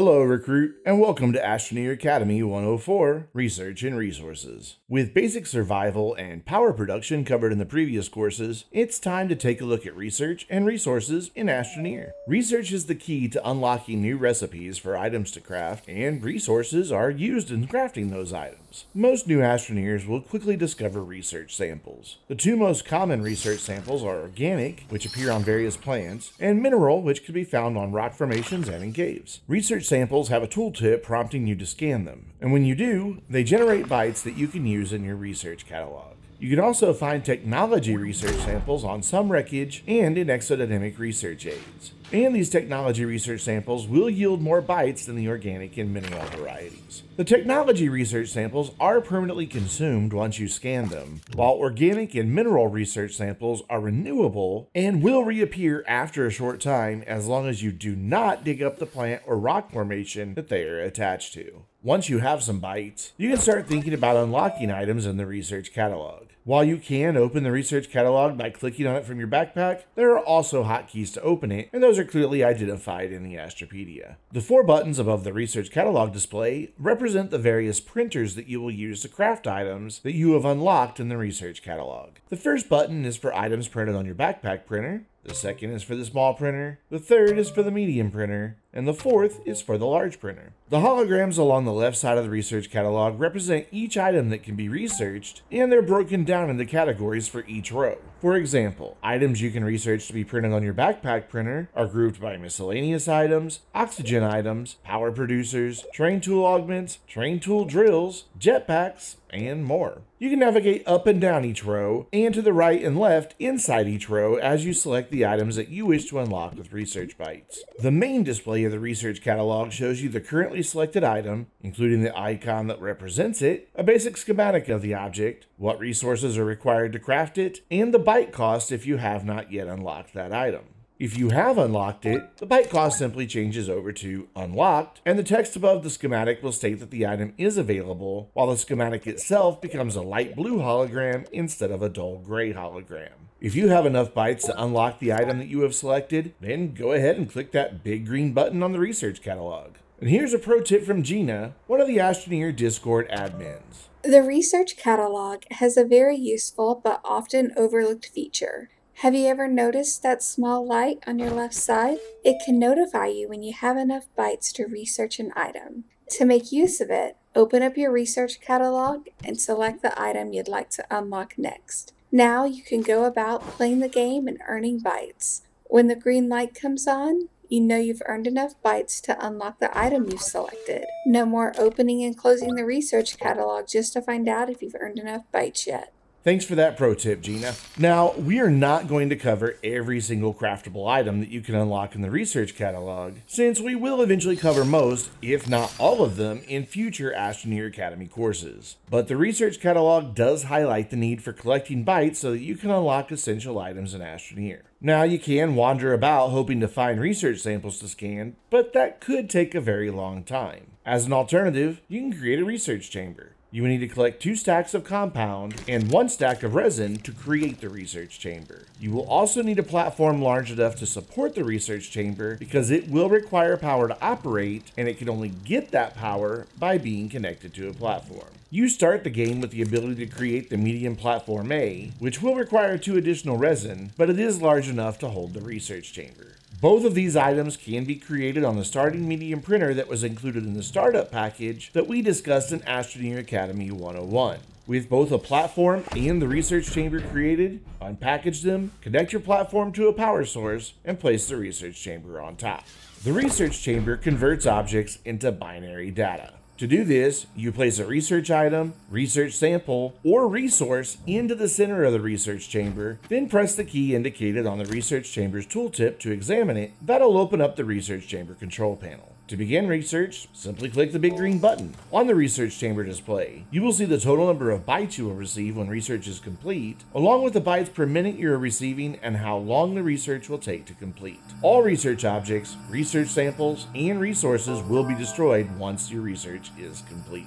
Hello, recruit, and welcome to Astroneer Academy 104, Research and Resources. With basic survival and power production covered in the previous courses, it's time to take a look at research and resources in Astroneer. Research is the key to unlocking new recipes for items to craft, and resources are used in crafting those items. Most new Astroneers will quickly discover research samples. The two most common research samples are organic, which appear on various plants, and mineral, which can be found on rock formations and in caves. Research samples have a tooltip prompting you to scan them, and when you do, they generate bytes that you can use in your research catalog. You can also find technology research samples on some wreckage and in exodynamic research aids. And these technology research samples will yield more bytes than the organic and mineral varieties. The technology research samples are permanently consumed once you scan them, while organic and mineral research samples are renewable and will reappear after a short time as long as you do not dig up the plant or rock formation that they are attached to. Once you have some bytes, you can start thinking about unlocking items in the research catalog. While you can open the research catalog by clicking on it from your backpack, there are also hotkeys to open it, and those are clearly identified in the Astropedia. The four buttons above the research catalog display represent the various printers that you will use to craft items that you have unlocked in the research catalog. The first button is for items printed on your backpack printer. The second is for the small printer, the third is for the medium printer, and the fourth is for the large printer. The holograms along the left side of the research catalog represent each item that can be researched, and they're broken down into categories for each row. For example, items you can research to be printed on your backpack printer are grouped by miscellaneous items, oxygen items, power producers, train tool augments, train tool drills, jetpacks, and more. You can navigate up and down each row, and to the right and left inside each row as you select the items that you wish to unlock with research bytes. The main display of the research catalog shows you the currently selected item, including the icon that represents it, a basic schematic of the object, what resources are required to craft it, and the byte cost if you have not yet unlocked that item. If you have unlocked it, the byte cost simply changes over to unlocked, and the text above the schematic will state that the item is available, while the schematic itself becomes a light blue hologram instead of a dull gray hologram. If you have enough bytes to unlock the item that you have selected, then go ahead and click that big green button on the research catalog. And here's a pro tip from Gina, one of the Astroneer Discord admins. The research catalog has a very useful but often overlooked feature. Have you ever noticed that small light on your left side? It can notify you when you have enough bytes to research an item. To make use of it, open up your research catalog and select the item you'd like to unlock next. Now you can go about playing the game and earning bytes. When the green light comes on, you know you've earned enough bytes to unlock the item you've selected. No more opening and closing the research catalog just to find out if you've earned enough bytes yet. Thanks for that pro tip, Gina. Now, we are not going to cover every single craftable item that you can unlock in the research catalog, since we will eventually cover most, if not all of them, in future Astroneer Academy courses. But the research catalog does highlight the need for collecting bytes so that you can unlock essential items in Astroneer. Now, you can wander about hoping to find research samples to scan, but that could take a very long time. As an alternative, you can create a research chamber. You will need to collect 2 stacks of compound and 1 stack of resin to create the research chamber. You will also need a platform large enough to support the research chamber because it will require power to operate, and it can only get that power by being connected to a platform. You start the game with the ability to create the medium platform A, which will require 2 additional resin, but it is large enough to hold the research chamber. Both of these items can be created on the starting medium printer that was included in the startup package that we discussed in Astroneer Academy 101. With both a platform and the research chamber created, unpackage them, connect your platform to a power source, and place the research chamber on top. The research chamber converts objects into binary data. To do this, you place a research item, research sample, or resource into the center of the research chamber, then press the key indicated on the research chamber's tooltip to examine it. That'll open up the research chamber control panel. To begin research, simply click the big green button on the research chamber display. You will see the total number of bytes you will receive when research is complete, along with the bytes per minute you are receiving and how long the research will take to complete. All research objects, research samples, and resources will be destroyed once your research is complete.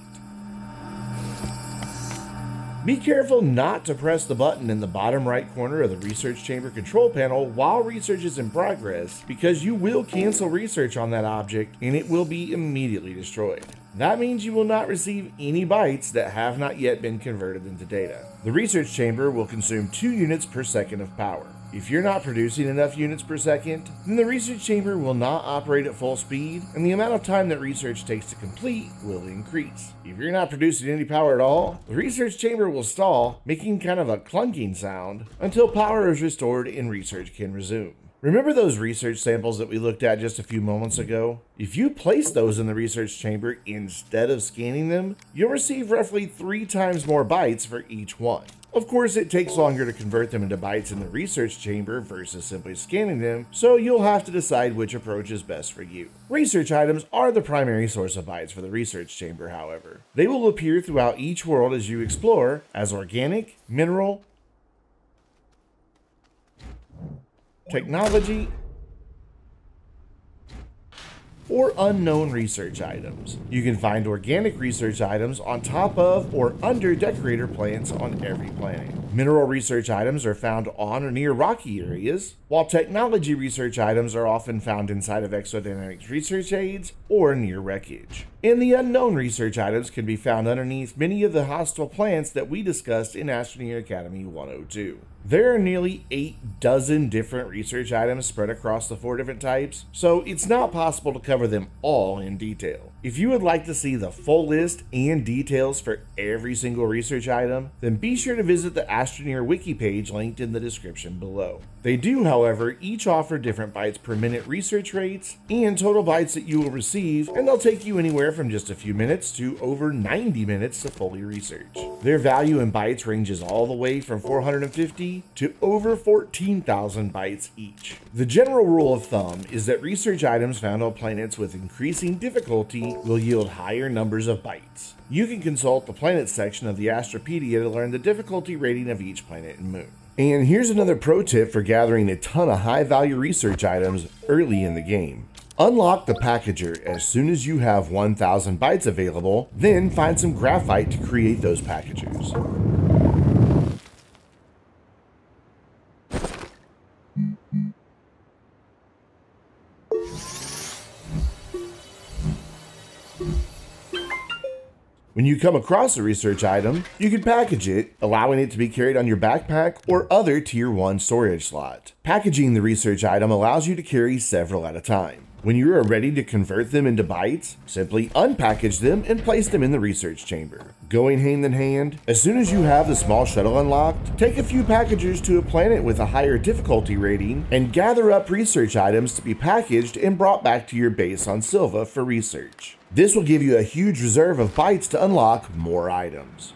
Be careful not to press the button in the bottom right corner of the research chamber control panel while research is in progress, because you will cancel research on that object and it will be immediately destroyed. That means you will not receive any bytes that have not yet been converted into data. The research chamber will consume 2 units per second of power. If you're not producing enough units per second, then the research chamber will not operate at full speed, and the amount of time that research takes to complete will increase. If you're not producing any power at all, the research chamber will stall, making kind of a clunking sound, until power is restored and research can resume. Remember those research samples that we looked at just a few moments ago? If you place those in the research chamber instead of scanning them, you'll receive roughly 3 times more bytes for each one. Of course, it takes longer to convert them into bytes in the research chamber versus simply scanning them, so you'll have to decide which approach is best for you. Research items are the primary source of bytes for the research chamber, however. They will appear throughout each world as you explore as organic, mineral, technology, or unknown research items. You can find organic research items on top of or under decorator plants on every planet. Mineral research items are found on or near rocky areas, while technology research items are often found inside of EXO Dynamics research aids or near wreckage. And the unknown research items can be found underneath many of the hostile plants that we discussed in Astroneer Academy 102. There are nearly 8 dozen different research items spread across the 4 different types, so it's not possible to cover them all in detail. If you would like to see the full list and details for every single research item, then be sure to visit the Astroneer Wiki page linked in the description below. They do, however, each offer different bytes per minute research rates and total bytes that you will receive, and they'll take you anywhere from just a few minutes to over 90 minutes to fully research. Their value in bytes ranges all the way from 450 to over 14,000 bytes each. The general rule of thumb is that research items found on planets with increasing difficulty will yield higher numbers of bytes. You can consult the planets section of the Astropedia to learn the difficulty rating of each planet and moon. And here's another pro tip for gathering a ton of high-value research items early in the game. Unlock the packager as soon as you have 1,000 bytes available, then find some graphite to create those packagers. When you come across a research item, you can package it, allowing it to be carried on your backpack or other Tier 1 storage slot. Packaging the research item allows you to carry several at a time. When you are ready to convert them into bytes, simply unpackage them and place them in the research chamber. Going hand in hand, as soon as you have the small shuttle unlocked, take a few packagers to a planet with a higher difficulty rating and gather up research items to be packaged and brought back to your base on Silva for research. This will give you a huge reserve of bytes to unlock more items.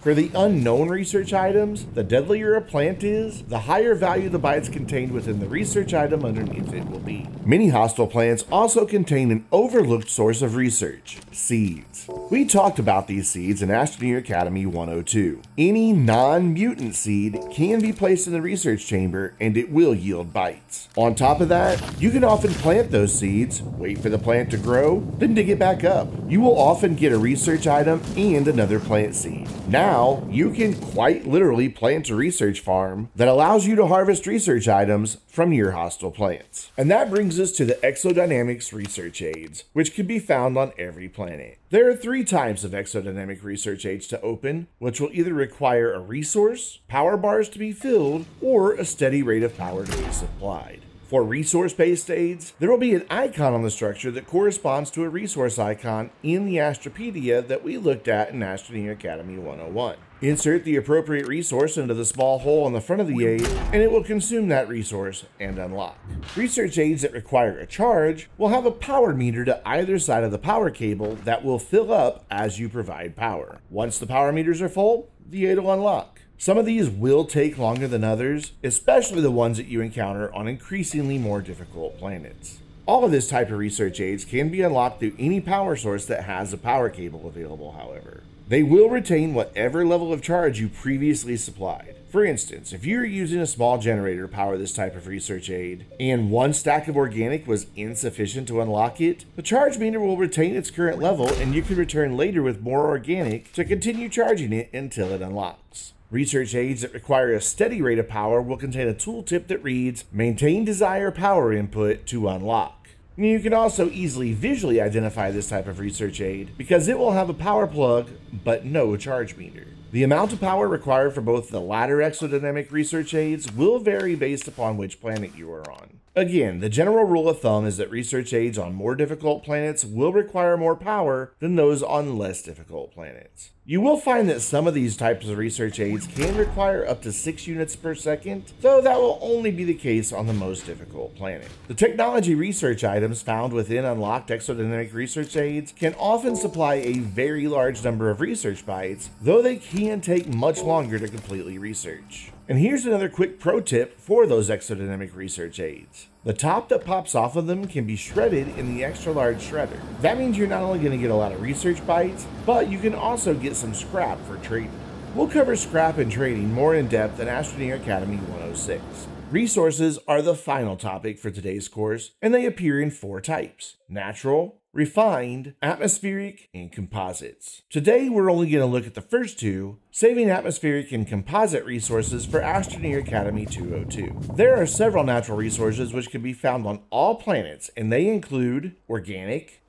For the unknown research items, the deadlier a plant is, the higher value the bytes contained within the research item underneath it will be. Many hostile plants also contain an overlooked source of research, seeds. We talked about these seeds in Astroneer Academy 102. Any non-mutant seed can be placed in the research chamber and it will yield bytes. On top of that, you can often plant those seeds, wait for the plant to grow, then dig it back up. You will often get a research item and another plant seed. Now, you can quite literally plant a research farm that allows you to harvest research items from your hostile plants. And that brings us to the EXO Dynamics research aids, which can be found on every planet. There are 3 types of exodynamic research aids to open, which will either require a resource, power bars to be filled, or a steady rate of power to be supplied. For resource-based aids, there will be an icon on the structure that corresponds to a resource icon in the Astropedia that we looked at in Astroneer Academy 101. Insert the appropriate resource into the small hole on the front of the aid, and it will consume that resource and unlock. Research aids that require a charge will have a power meter to either side of the power cable that will fill up as you provide power. Once the power meters are full, the aid will unlock. Some of these will take longer than others, especially the ones that you encounter on increasingly more difficult planets. All of this type of research aids can be unlocked through any power source that has a power cable available, however. They will retain whatever level of charge you previously supplied. For instance, if you were using a small generator to power this type of research aid, and one stack of organic was insufficient to unlock it, the charge meter will retain its current level and you can return later with more organic to continue charging it until it unlocks. Research aids that require a steady rate of power will contain a tooltip that reads, "Maintain desired power input to unlock." You can also easily visually identify this type of research aid because it will have a power plug, but no charge meter. The amount of power required for both the latter exodynamic research aids will vary based upon which planet you are on. Again, the general rule of thumb is that research aids on more difficult planets will require more power than those on less difficult planets. You will find that some of these types of research aids can require up to 6 units per second, though that will only be the case on the most difficult planet. The technology research items found within unlocked exodynamic research aids can often supply a very large number of research bytes, though they can take much longer to completely research. And here's another quick pro tip for those exodynamic research aids. The top that pops off of them can be shredded in the extra large shredder. That means you're not only going to get a lot of research bytes, but you can also get some scrap for trading. We'll cover scrap and trading more in depth in Astroneer Academy 106. Resources are the final topic for today's course, and they appear in 4 types: natural, refined, atmospheric, and composites. Today we're only going to look at the first two, saving atmospheric and composite resources for Astroneer Academy 202. There are several natural resources which can be found on all planets, and they include organic,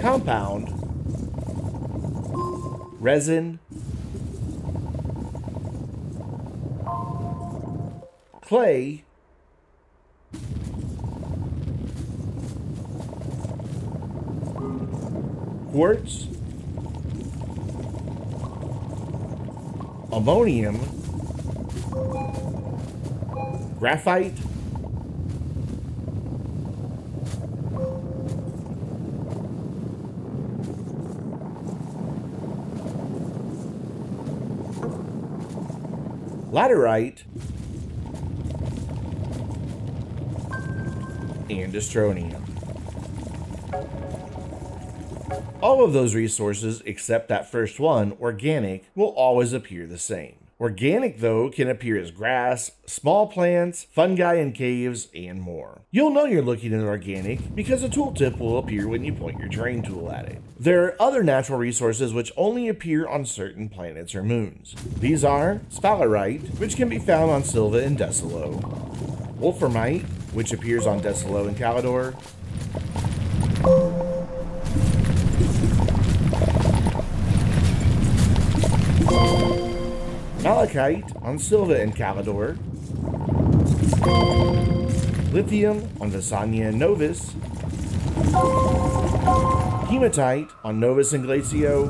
compound, resin, clay, quartz, ammonium, graphite, laterite, and astronium. All of those resources, except that first one, organic, will always appear the same. Organic, though, can appear as grass, small plants, fungi in caves, and more. You'll know you're looking at organic because a tooltip will appear when you point your terrain tool at it. There are other natural resources which only appear on certain planets or moons. These are sphalerite, which can be found on Silva and Desolo, wolframite, which appears on Desolo and Calidor, malachite on Silva and Calidor, lithium on Visania and Novus, hematite on Novus and Glacio,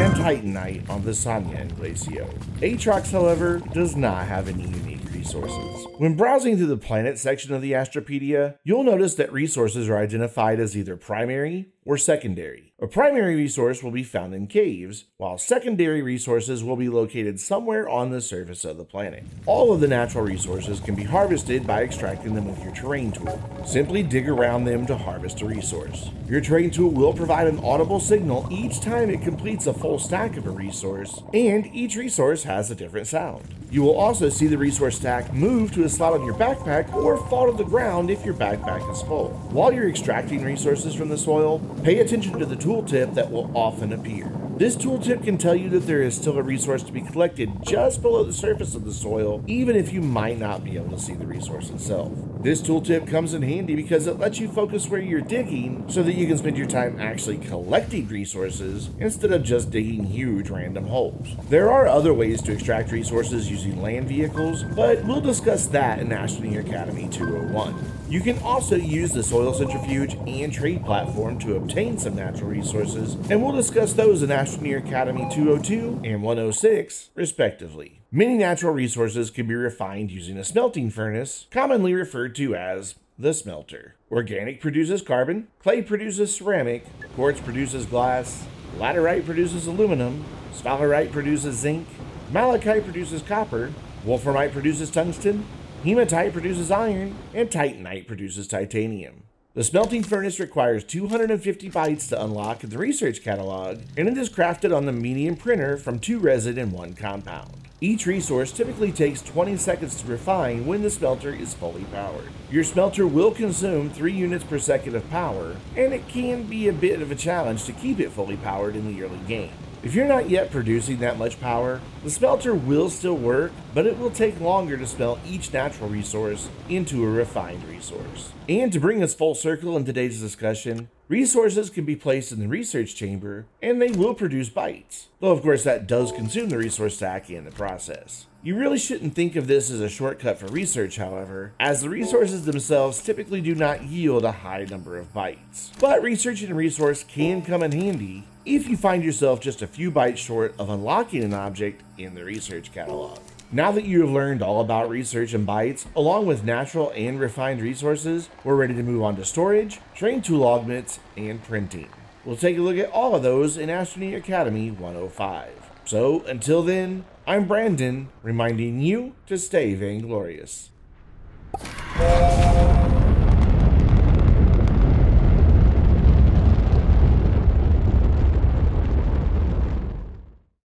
and titanite on Visania and Glacio. Aatrox, however, does not have any unique resources. When browsing through the planet section of the Astropedia, you'll notice that resources are identified as either primary or secondary. A primary resource will be found in caves, while secondary resources will be located somewhere on the surface of the planet. All of the natural resources can be harvested by extracting them with your terrain tool. Simply dig around them to harvest a resource. Your terrain tool will provide an audible signal each time it completes a full stack of a resource, and each resource has a different sound. You will also see the resource stack move to a slot on your backpack or fall to the ground if your backpack is full. While you're extracting resources from the soil, pay attention to the tooltip that will often appear. This tooltip can tell you that there is still a resource to be collected just below the surface of the soil, even if you might not be able to see the resource itself. This tooltip comes in handy because it lets you focus where you're digging so that you can spend your time actually collecting resources instead of just digging huge random holes. There are other ways to extract resources using land vehicles, but we'll discuss that in Astroneer Academy 201. You can also use the soil centrifuge and trade platform to obtain some natural resources, and we'll discuss those in Astroneer Academy 202 and 106, respectively. Many natural resources can be refined using a smelting furnace, commonly referred to as the smelter. Organic produces carbon, clay produces ceramic, quartz produces glass, laterite produces aluminum, sphalerite produces zinc, malachite produces copper, wolframite produces tungsten, hematite produces iron, and titanite produces titanium. The smelting furnace requires 250 bytes to unlock the research catalog, and it is crafted on the medium printer from 2 resin and 1 compound. Each resource typically takes 20 seconds to refine when the smelter is fully powered. Your smelter will consume 3 units per second of power, and it can be a bit of a challenge to keep it fully powered in the early game. If you're not yet producing that much power, the smelter will still work, but it will take longer to smelt each natural resource into a refined resource. And to bring us full circle in today's discussion, resources can be placed in the research chamber, and they will produce bytes, though of course that does consume the resource stack in the process. You really shouldn't think of this as a shortcut for research, however, as the resources themselves typically do not yield a high number of bytes. But researching a resource can come in handy if you find yourself just a few bytes short of unlocking an object in the research catalog. Now that you have learned all about research and bytes, along with natural and refined resources, we're ready to move on to storage, train tool augments, and printing. We'll take a look at all of those in Astroneer Academy 105. So until then, I'm Brandon, reminding you to stay vainglorious.